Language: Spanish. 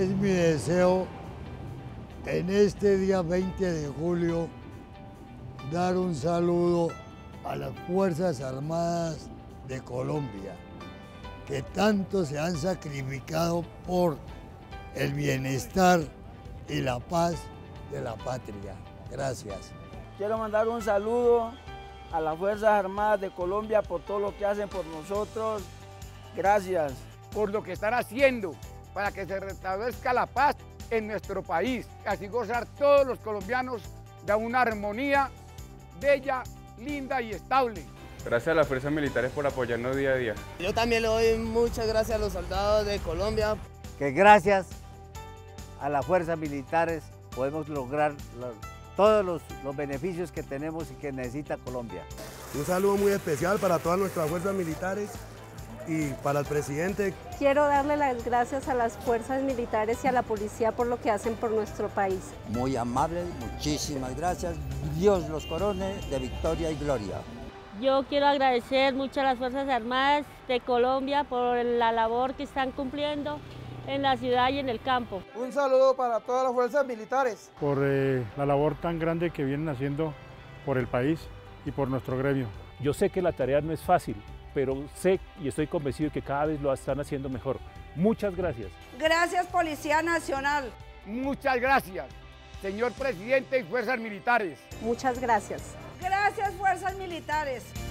Es mi deseo en este día 20 de julio dar un saludo a las Fuerzas Armadas de Colombia, que tanto se han sacrificado por el bienestar y la paz de la patria. Gracias. Quiero mandar un saludo a las Fuerzas Armadas de Colombia por todo lo que hacen por nosotros. Gracias. Por lo que están haciendo para que se restablezca la paz en nuestro país. Así gozar todos los colombianos de una armonía bella, linda y estable. Gracias a las fuerzas militares por apoyarnos día a día. Yo también le doy muchas gracias a los soldados de Colombia. Que gracias a las fuerzas militares podemos lograr todos los beneficios que tenemos y que necesita Colombia. Un saludo muy especial para todas nuestras fuerzas militares y para el presidente. Quiero darle las gracias a las fuerzas militares y a la policía por lo que hacen por nuestro país. Muy amables, muchísimas gracias. Dios los corone de victoria y gloria. Yo quiero agradecer mucho a las Fuerzas Armadas de Colombia por la labor que están cumpliendo en la ciudad y en el campo. Un saludo para todas las fuerzas militares. Por la labor tan grande que vienen haciendo por el país y por nuestro gremio. Yo sé que la tarea no es fácil, pero sé y estoy convencido que cada vez lo están haciendo mejor. Muchas gracias. Gracias, Policía Nacional. Muchas gracias, señor presidente y fuerzas militares. Muchas gracias. Gracias, fuerzas militares.